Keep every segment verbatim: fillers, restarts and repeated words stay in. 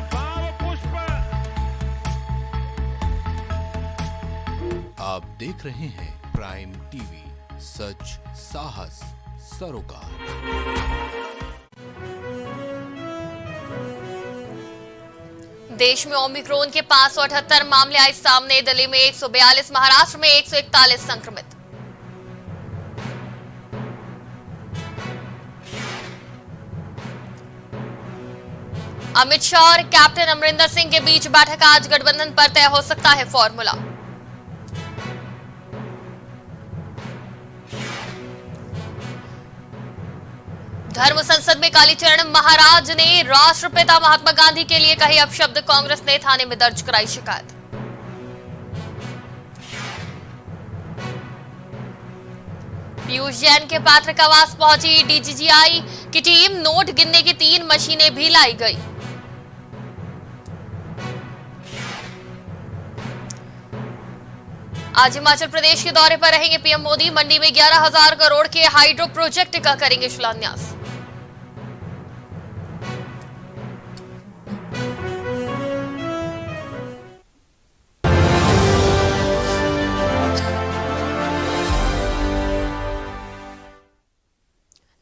भाव पुष्प। आप देख रहे हैं प्राइम टीवी, सच साहस सरोकार। देश में ओमिक्रॉन के पांच सौ अठहत्तर मामले आए सामने। दिल्ली में एक सौ बयालीस, महाराष्ट्र में एक सौ इकतालीस संक्रमित। अमित शाह और कैप्टन अमरिंदर सिंह के बीच बैठक आज, गठबंधन पर तय हो सकता है फॉर्मूला। धर्म संसद में कालीचरण महाराज ने राष्ट्रपिता महात्मा गांधी के लिए कहे अपशब्द। कांग्रेस ने थाने में दर्ज कराई शिकायत। पीयूष जैन के पैतृक आवास पहुंची डीजीजीआई की टीम, नोट गिनने की तीन मशीनें भी लाई गई। आज हिमाचल प्रदेश के दौरे पर रहेंगे पीएम मोदी। मंडी में ग्यारह हज़ार करोड़ के हाइड्रो प्रोजेक्ट का करेंगे शिलान्यास।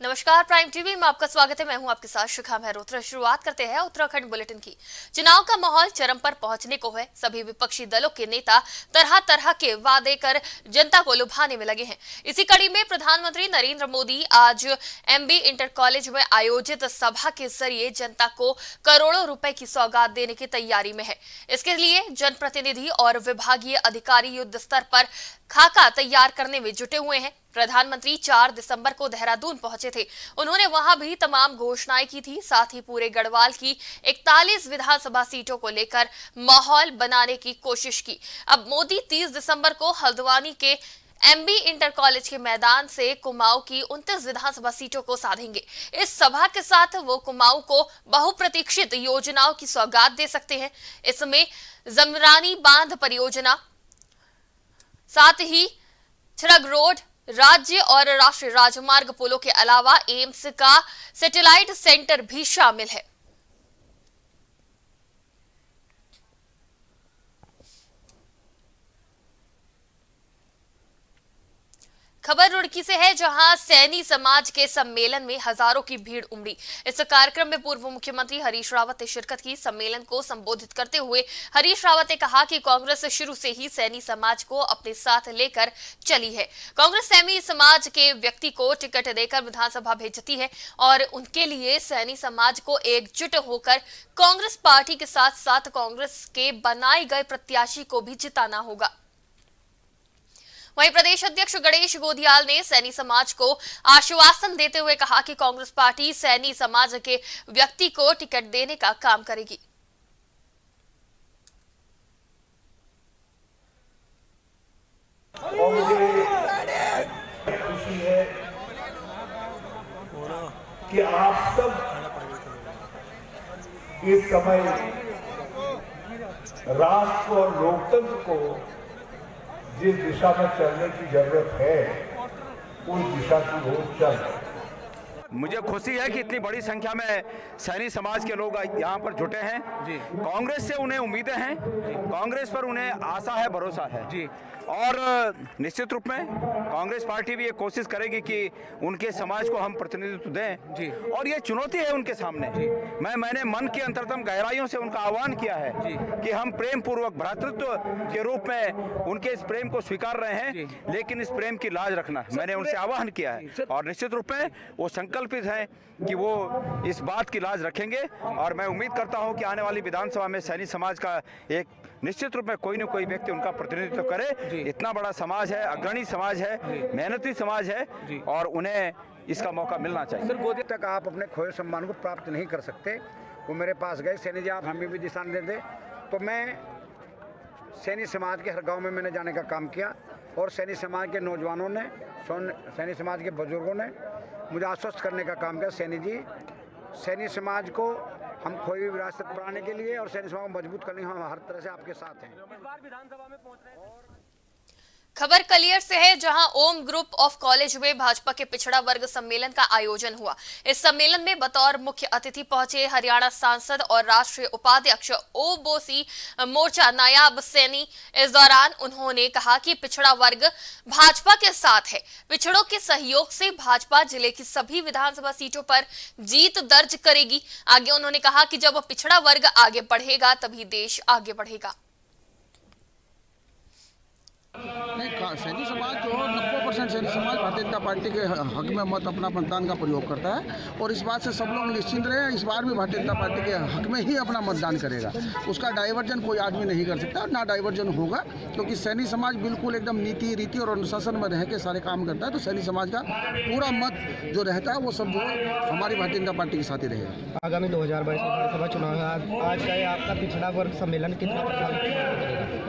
नमस्कार, प्राइम टीवी में आपका स्वागत है। मैं हूं आपके साथ शिखा मेहरोत्रा। शुरुआत करते हैं उत्तराखंड बुलेटिन की। चुनाव का माहौल चरम पर पहुंचने को है। सभी विपक्षी दलों के नेता तरह तरह के वादे कर जनता को लुभाने में लगे हैं। इसी कड़ी में प्रधानमंत्री नरेंद्र मोदी आज एमबी इंटर कॉलेज में आयोजित सभा के जरिए जनता को करोड़ों रुपए की सौगात देने की तैयारी में है। इसके लिए जनप्रतिनिधि और विभागीय अधिकारी युद्ध स्तर पर खाका तैयार करने में जुटे हुए हैं। प्रधानमंत्री चार दिसंबर को देहरादून पहुंचे थे। उन्होंने वहां भी तमाम घोषणाएं की थी। साथ ही पूरे गढ़वाल की इकतालीस विधानसभा सीटों को लेकर माहौल बनाने की कोशिश की। अब मोदी तीस दिसंबर को हल्द्वानी के एमबी इंटर कॉलेज के मैदान से कुमाऊं की उनतीस विधानसभा सीटों को साधेंगे। इस सभा के साथ वो कुमाऊं को बहुप्रतीक्षित योजनाओं की सौगात दे सकते हैं। इसमें जमरानी बांध परियोजना, साथ ही छरग रोड, राज्य और राष्ट्रीय राजमार्ग पुलों के अलावा एम्स का सैटेलाइट सेंटर भी शामिल है। खबर रुड़की से है, जहां सैनी समाज के सम्मेलन में हजारों की भीड़ उमड़ी। इस कार्यक्रम में पूर्व मुख्यमंत्री हरीश रावत ने शिरकत की। सम्मेलन को संबोधित करते हुए हरीश रावत ने कहा कि कांग्रेस शुरू से ही सैनी समाज को अपने साथ लेकर चली है। कांग्रेस सैनी समाज के व्यक्ति को टिकट देकर विधानसभा भेजती है और उनके लिए सैनी समाज को एकजुट होकर कांग्रेस पार्टी के साथ साथ कांग्रेस के बनाए गए प्रत्याशी को भी जिताना होगा। वहीं प्रदेश अध्यक्ष गणेश गोधियाल ने सैनी समाज को आश्वासन देते हुए कहा कि कांग्रेस पार्टी सैनी समाज के व्यक्ति को टिकट देने का काम करेगी। खुशी है कि आप सब इस समय राष्ट्र और लोकतंत्र को जिस दिशा में चलने की जरूरत है उस दिशा की ओर चल। मुझे खुशी है कि इतनी बड़ी संख्या में सैनी समाज के लोग यहाँ पर जुटे हैं। कांग्रेस से उन्हें उम्मीदें हैं, कांग्रेस पर उन्हें आशा है, भरोसा है जी। और निश्चित रूप में कांग्रेस पार्टी भी ये कोशिश करेगी कि उनके समाज को हम प्रतिनिधित्व दें जी। और ये चुनौती है उनके सामने जी। मैं मैंने मन की अंतरतम गहराइयों से उनका आह्वान किया है जी। कि हम प्रेम पूर्वक भ्रातृत्व के रूप में उनके इस प्रेम को स्वीकार रहे हैं, लेकिन इस प्रेम की लाज रखना मैंने उनसे आह्वान किया है। और निश्चित रूप में वो संकल्पित है कि वो इस बात की लाज रखेंगे। और मैं उम्मीद करता हूँ कि आने वाली विधानसभा में सैनी समाज का एक निश्चित रूप में कोई न कोई व्यक्ति उनका प्रतिनिधित्व करे। इतना बड़ा समाज है, अग्रणी समाज है, मेहनती समाज है, और उन्हें इसका मौका मिलना चाहिए। सर, गोदी तक आप अपने खोए सम्मान को प्राप्त नहीं कर सकते। वो मेरे पास गए, सैनी जी आप हमें भी दिशा दे दे, तो मैं सैनी समाज के हर गाँव में मैंने जाने का काम किया और सैनी समाज के नौजवानों ने, सैनी समाज के बुजुर्गों ने मुझे आश्वस्त करने का काम किया। सैनी जी, सैनी समाज को हम खोई हुई विरासत बढ़ाने के लिए और सैनी समाज को मजबूत करने के लिए हम हर तरह से आपके साथ हैं। खबर कलियर से है जहां ओम ग्रुप ऑफ कॉलेज में भाजपा के पिछड़ा वर्ग सम्मेलन का आयोजन हुआ। इस सम्मेलन में बतौर मुख्य अतिथि पहुंचे हरियाणा सांसद और राष्ट्रीय उपाध्यक्ष ओबीसी मोर्चा नायाब सैनी। इस दौरान उन्होंने कहा कि पिछड़ा वर्ग भाजपा के साथ है। पिछड़ों के सहयोग से भाजपा जिले की सभी विधानसभा सीटों पर जीत दर्ज करेगी। आगे उन्होंने कहा कि जब पिछड़ा वर्ग आगे बढ़ेगा तभी देश आगे बढ़ेगा। सैनी समाज जो नब्बे परसेंट सैनी समाज भारतीय जनता पार्टी के हक में मत अपना मतदान का प्रयोग करता है और इस बात से सब लोग निश्चिंत रहे। इस बार भी भारतीय जनता पार्टी के हक में ही अपना मतदान करेगा, उसका डाइवर्जन कोई आदमी नहीं कर सकता और ना डाइवर्जन होगा, क्योंकि तो सैनी समाज बिल्कुल एकदम नीति रीति और अनुशासन में रह के सारे काम करता है। तो सैनी समाज का पूरा मत जो रहता है वो सब जो हमारी भारतीय जनता पार्टी के साथ ही रहेगा। आगामी दो हज़ार बाईस विधानसभा चुनाव आज का आपका पिछड़ा वर्ग सम्मेलन कितना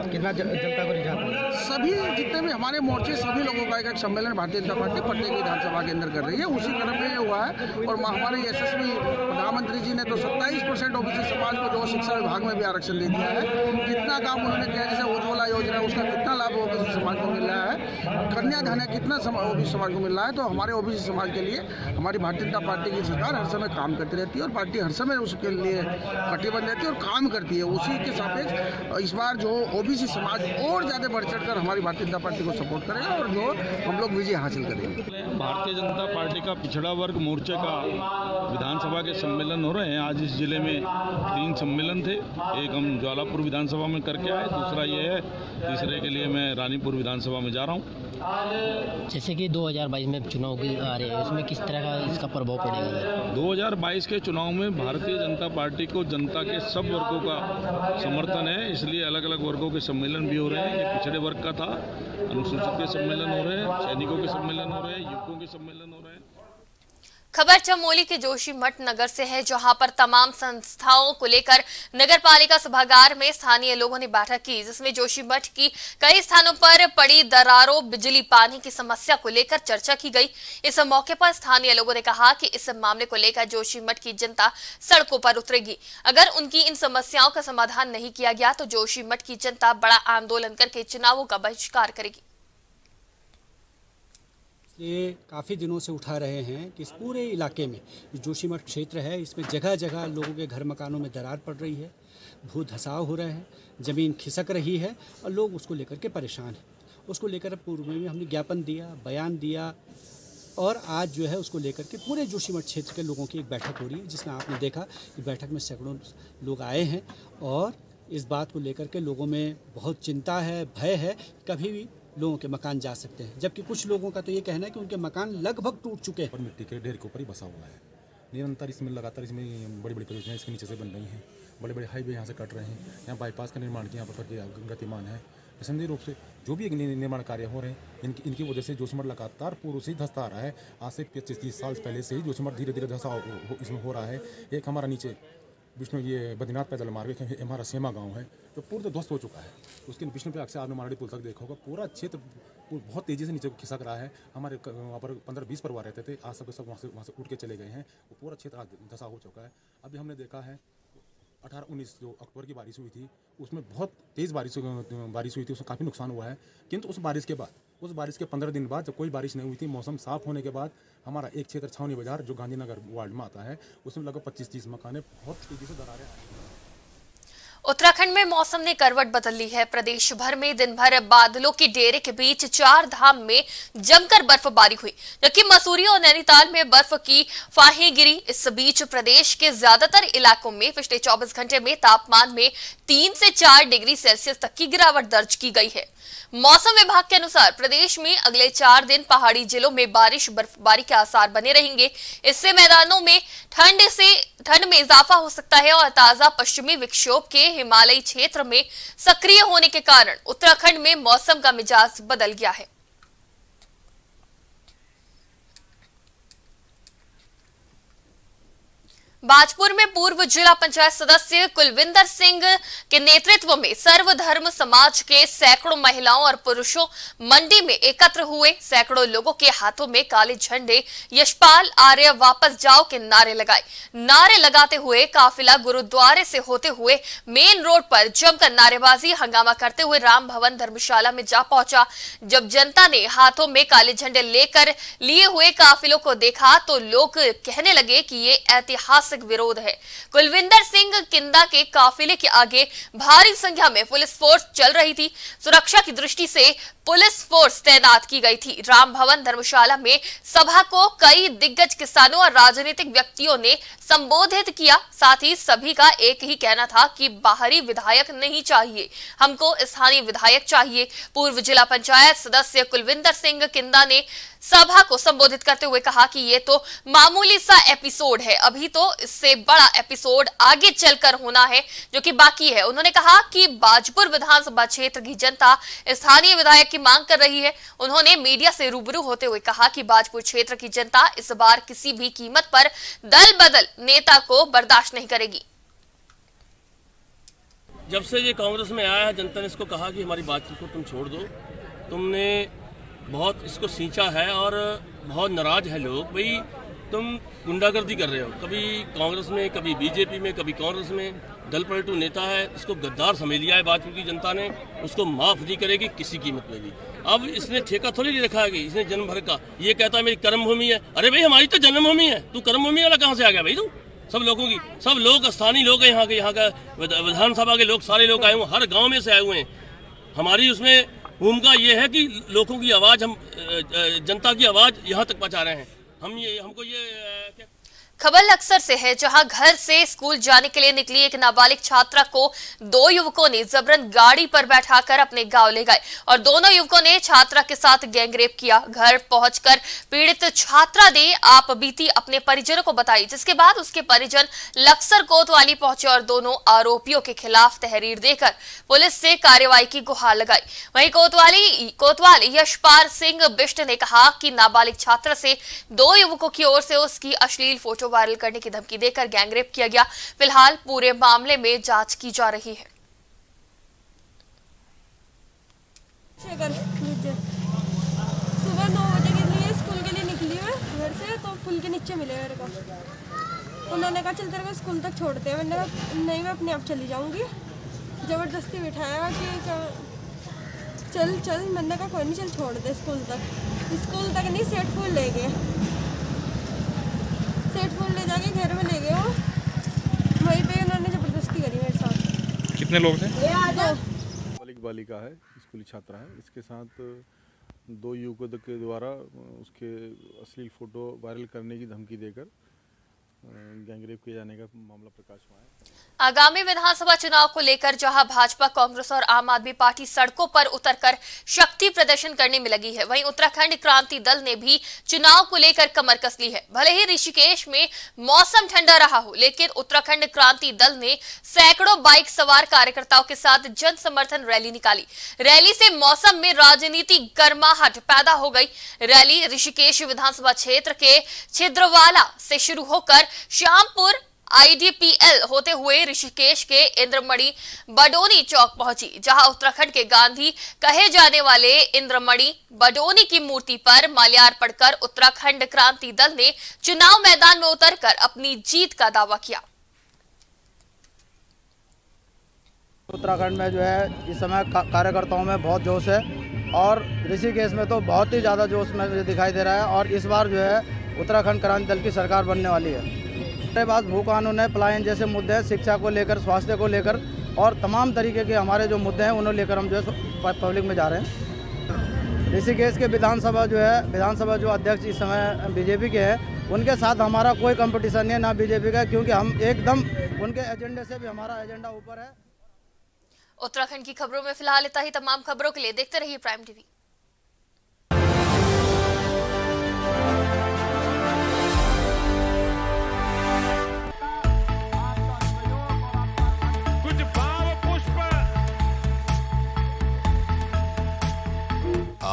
कितना जनता को रिझाना, सभी जितने भी हमारे मोर्चे सभी लोगों का एक सम्मेलन भारतीय जनता पार्टी प्रत्येक विधानसभा के अंदर कर रही है, उसी क्रम में ये हुआ है। और हमारे यशस्वी प्रधानमंत्री जी ने तो सत्ताईस परसेंट ओबीसी समाज को जो शिक्षा विभाग में भी आरक्षण दे दिया है, कितना काम उन्होंने किया, जैसे उज्ज्वला योजना उसका कितना लाभ ओबीसी समाज को मिल रहा है, कन्याधन है कितना ओबीसी समाज को मिल रहा है। तो हमारे ओबीसी समाज के लिए हमारी भारतीय जनता पार्टी की सरकार हर समय काम करती रहती है और पार्टी हर समय उसके लिए कटिबद्ध रहती है और काम करती है। उसी के सापेक्ष इस बार जो ओबीसी समाज और ज़्यादा बढ़ चढ़ कर हमारी भारतीय जनता पार्टी को सपोर्ट करेगा और जो हम लोग विजय हासिल करेंगे। भारतीय जनता पार्टी का पिछड़ा वर्ग मोर्चे का विधानसभा के सम्मेलन हो रहे हैं। आज इस जिले में तीन सम्मेलन थे, एक हम ज्वालापुर विधानसभा में करके आए, दूसरा ये है, तीसरे के लिए मैं रानीपुर विधानसभा में जा रहा हूँ। जैसे कि दो हज़ार बाईस में चुनाव आ रहे हैं, उसमें किस तरह का इसका प्रभाव पड़ेगा? दो हज़ार बाईस के चुनाव में भारतीय जनता पार्टी को जनता के सब वर्गों का समर्थन है, इसलिए अलग अलग वर्गों के सम्मेलन भी हो रहे हैं। ये पिछड़े वर्ग का था, अनुसूचित के सम्मेलन हो रहे हैं, सैनिकों के सम्मेलन हो रहे हैं, युवकों के सम्मेलन हो रहे हैं। खबर चमोली के जोशी मठ नगर से है जहां पर तमाम संस्थाओं को लेकर नगर पालिका सभागार में स्थानीय लोगों ने बैठक की, जिसमें जोशी मठ की कई स्थानों पर पड़ी दरारों, बिजली, पानी की समस्या को लेकर चर्चा की गई। इस मौके पर स्थानीय लोगों ने कहा कि इस मामले को लेकर जोशी मठ की जनता सड़कों पर उतरेगी। अगर उनकी इन समस्याओं का समाधान नहीं किया गया तो जोशी मठ की जनता बड़ा आंदोलन करके चुनावों का बहिष्कार करेगी। ये काफ़ी दिनों से उठा रहे हैं कि इस पूरे इलाके में जोशीमठ क्षेत्र है, इसमें जगह जगह लोगों के घर मकानों में दरार पड़ रही है, भू धसाव हो रहे हैं, ज़मीन खिसक रही है और लोग उसको लेकर के परेशान हैं। उसको लेकर पूर्व में भी हमने ज्ञापन दिया, बयान दिया और आज जो है उसको लेकर के पूरे जोशीमठ क्षेत्र के लोगों की एक बैठक हो रही है, जिसमें आपने देखा कि बैठक में सैकड़ों लोग आए हैं और इस बात को लेकर के लोगों में बहुत चिंता है, भय है, कभी भी लोगों के मकान जा सकते हैं। जबकि कुछ लोगों का तो ये कहना है कि उनके मकान लगभग टूट चुके हैं और मिट्टी के ढेर के ऊपर ही बसा हुआ है। निरंतर इसमें लगातार इसमें बड़ी बड़ी परियोजनाएं इसके नीचे से बन रही हैं, बड़े बड़े हाईवे यहाँ से कट रहे हैं, यहाँ बाईपास का निर्माण यहाँ पर गतिमान है। निसंदेह रूप से जो भी निर्माण कार्य हो रहे हैं इनकी इनकी वजह से जोशीमठ लगातार पूर्व से ही धंसता आ रहा है। आज से पच्चीस तीस साल पहले से ही जोशीमठ धीरे धीरे धंसा इसमें हो रहा है। एक हमारा नीचे विष्णु ये बद्रीनाथ पैदल मार्ग है, हमारा सेमा गांव है जो पूर्ण तो ध्वस्त हो चुका है। उसके विष्णु पे आपसे आपने मारड़ी पुल तक देखा होगा, पूरा क्षेत्र बहुत तेज़ी से नीचे को खिसक रहा है। हमारे वहाँ पर पंद्रह बीस परिवार रहते थे, आज सब सब वहाँ से वहाँ से उठ के चले गए हैं। वो पूरा क्षेत्र आज धंसा हो चुका है। अभी हमने देखा है अठारह उन्नीस जो अक्टूबर की बारिश हुई थी, उसमें बहुत तेज़ बारिश बारिश हुई थी, उसमें काफ़ी नुकसान हुआ है। किंतु उस बारिश के बाद उस बारिश के पंद्रह दिन बाद जब कोई बारिश नहीं हुई थी, मौसम साफ़ होने के बाद हमारा एक क्षेत्र छावनी बाजार जो गांधीनगर वार्ड में आता है, उसमें लगभग पच्चीस तीस मकान बहुत तेज़ी से दरारें आ रही हैं। उत्तराखंड में मौसम ने करवट बदल ली है। प्रदेश भर में दिन भर बादलों के डेरे के बीच चार धाम में जमकर बर्फबारी हुई, जबकि मसूरी और नैनीताल में बर्फ की फाहें गिरी। इस बीच प्रदेश के ज्यादातर इलाकों में पिछले चौबीस घंटे में तापमान में तीन से चार डिग्री सेल्सियस तक की गिरावट दर्ज की गई है। मौसम विभाग के अनुसार प्रदेश में अगले चार दिन पहाड़ी जिलों में बारिश बर्फबारी के आसार बने रहेंगे। इससे मैदानों में ठंड से ठंड में इजाफा हो सकता है और ताजा पश्चिमी विक्षोभ के हिमालयी क्षेत्र में सक्रिय होने के कारण उत्तराखंड में मौसम का मिजाज बदल गया है। बाजपुर में पूर्व जिला पंचायत सदस्य कुलविंदर सिंह के नेतृत्व में सर्वधर्म समाज के सैकड़ों महिलाओं और पुरुषों मंडी में एकत्र हुए। सैकड़ों लोगों के हाथों में काले झंडे, यशपाल आर्य वापस जाओ के नारे लगाए। नारे लगाते हुए काफिला गुरुद्वारे से होते हुए मेन रोड पर जमकर नारेबाजी हंगामा करते हुए राम भवन धर्मशाला में जा पहुंचा। जब जनता ने हाथों में काले झंडे लेकर लिए हुए काफिलों को देखा तो लोग कहने लगे कि ये ऐतिहासिक विरोध है। कुलविंदर सिंह किंदा के काफिले के आगे भारी संख्या में पुलिस फोर्स चल रही थी। सुरक्षा की दृष्टि से पुलिस फोर्स तैनात की गई थी। राम भवन धर्मशाला में सभा को कई दिग्गज किसानों और राजनीतिक व्यक्तियों ने संबोधित किया। साथ ही सभी का एक ही कहना था कि बाहरी विधायक नहीं चाहिए, हमको स्थानीय विधायक चाहिए। पूर्व जिला पंचायत सदस्य कुलविंदर सिंह किंदा ने सभा को संबोधित करते हुए कहा कि ये तो मामूली सा एपिसोड है, अभी तो इससे बड़ा एपिसोड आगे चलकर होना है जो कि बाकी है। उन्होंने कहा कि बाजपुर विधानसभा क्षेत्र की जनता स्थानीय विधायक की मांग कर रही है। उन्होंने मीडिया से रूबरू होते हुए कहा कि बाजपुर क्षेत्र की जनता इस बार किसी भी कीमत पर दल बदल नेता को बर्दाश्त नहीं करेगी। जब से ये कांग्रेस में आया है, जनता ने इसको कहा कि हमारी बातचीत को तुम छोड़ दो, तुमने बहुत इसको सींचा है और बहुत नाराज है लोग। भाई तुम गुंडागर्दी कर रहे हो, कभी कांग्रेस में, कभी बीजेपी में, कभी कांग्रेस में। दल पलटू नेता है, इसको गद्दार समझ लिया है बाजपुर की जनता ने, उसको माफ़ नहीं करेगी किसी कीमत में भी। अब इसने ठेका थोड़ी नहीं रखा है कि इसने जन्म भर का ये कहता है मेरी कर्मभूमि है। अरे भाई हमारी तो जन्मभूमि है, तू कर्मभूमि वाला कहाँ से आ गया भाई तू? सब लोगों की, सब लोग स्थानीय लोग हैं यहाँ के, यहाँ का विधानसभा के लोग, सारे लोग आए हुए, हर गाँव में से आए हुए हैं। हमारी उसमें भूमिका ये है कि लोगों की आवाज़, हम जनता की आवाज़ यहाँ तक पहुँचा रहे हैं। हम ये हमको ये क्या? खबर अक्सर से है जहां घर से स्कूल जाने के लिए निकली एक नाबालिग छात्रा को दो युवकों ने जबरन गाड़ी पर बैठाकर अपने गांव ले गए और दोनों युवकों ने छात्रा के साथ गैंगरेप किया। घर पहुंचकर पीड़ित छात्रा ने आप बीती अपने परिजनों को बताई, जिसके बाद उसके परिजन लक्सर कोतवाली पहुंचे और दोनों आरोपियों के खिलाफ तहरीर देकर पुलिस से कार्रवाई की गुहार लगाई। वहीं कोतवाली कोतवाल यशपाल सिंह बिष्ट ने कहा कि नाबालिग छात्रा से दो युवकों की ओर से उसकी अश्लील फोटो वायरल करने की धमकी देकर गैंगरेप किया गया। फिलहाल पूरे मामले में जांच की जा रही है। सुबह नौ बजे के लिए स्कूल के लिए निकली है घर से, तो पुल के नीचे मिले मेरे को। उन्होंने कहा चल तेरे को स्कूल तक छोड़ते हैं, मैंने कहा नहीं मैं अपने आप चली जाऊंगी। जबरदस्ती बिठाया कि चल चल, मैंने कहा कोई नहीं चल छोड़ दे स्कूल तक। स्कूल तक नहीं, सेठ फूल ले गए, फोन ले जाके घर में ले गए हो। वहीं पे उन्होंने जबरदस्ती करी मेरे साथ। कितने लोग थे? बालिक बालिका है, स्कूली छात्रा है, इसके साथ दो युवकों के द्वारा उसके असली फोटो वायरल करने की धमकी देकर गैंगरेप किए जाने का मामला प्रकाश में आया। आगामी विधानसभा चुनाव को लेकर जहां भाजपा, कांग्रेस और आम आदमी पार्टी सड़कों पर उतरकर शक्ति प्रदर्शन करने में लगी है, वहीं उत्तराखंड क्रांति दल ने भी चुनाव को लेकर कमर कस ली है। भले ही ऋषिकेश में मौसम ठंडा रहा हो, लेकिन उत्तराखंड क्रांति दल ने सैकड़ों बाइक सवार कार्यकर्ताओं के साथ जन समर्थन रैली निकाली। रैली से मौसम में राजनीति गर्माहट पैदा हो गई। रैली ऋषिकेश विधानसभा क्षेत्र के छिद्रवाला से शुरू होकर Shyampur I D P L होते हुए ऋषिकेश के इंद्रमणि बडोनी चौक पहुंची, जहां उत्तराखंड के गांधी कहे जाने वाले इंद्रमणि बडोनी की मूर्ति पर माल्यार्पण कर उत्तराखंड क्रांति दल ने चुनाव मैदान में उतरकर अपनी जीत का दावा किया। उत्तराखंड में जो है इस समय कार्यकर्ताओं में बहुत जोश है और ऋषिकेश में तो बहुत ही ज्यादा जोश में दिखाई दे रहा है और इस बार जो है उत्तराखंड क्रांति दल की सरकार बनने वाली है। हमारे पास भू कानून है, पलायन जैसे मुद्दे हैं, शिक्षा को लेकर, स्वास्थ्य को लेकर और तमाम तरीके के हमारे जो मुद्दे हैं उन्हें लेकर हम जो है पब्लिक में जा रहे हैं। ऋषिकेश के विधानसभा जो है, विधानसभा जो अध्यक्ष इस समय बीजेपी के हैं, उनके साथ हमारा कोई कंपटीशन नहीं है, ना बीजेपी का, क्योंकि हम एकदम उनके एजेंडे से भी हमारा एजेंडा ऊपर है। उत्तराखंड की खबरों में फिलहाल इतना ही। तमाम खबरों के लिए देखते रहिए प्राइम टीवी।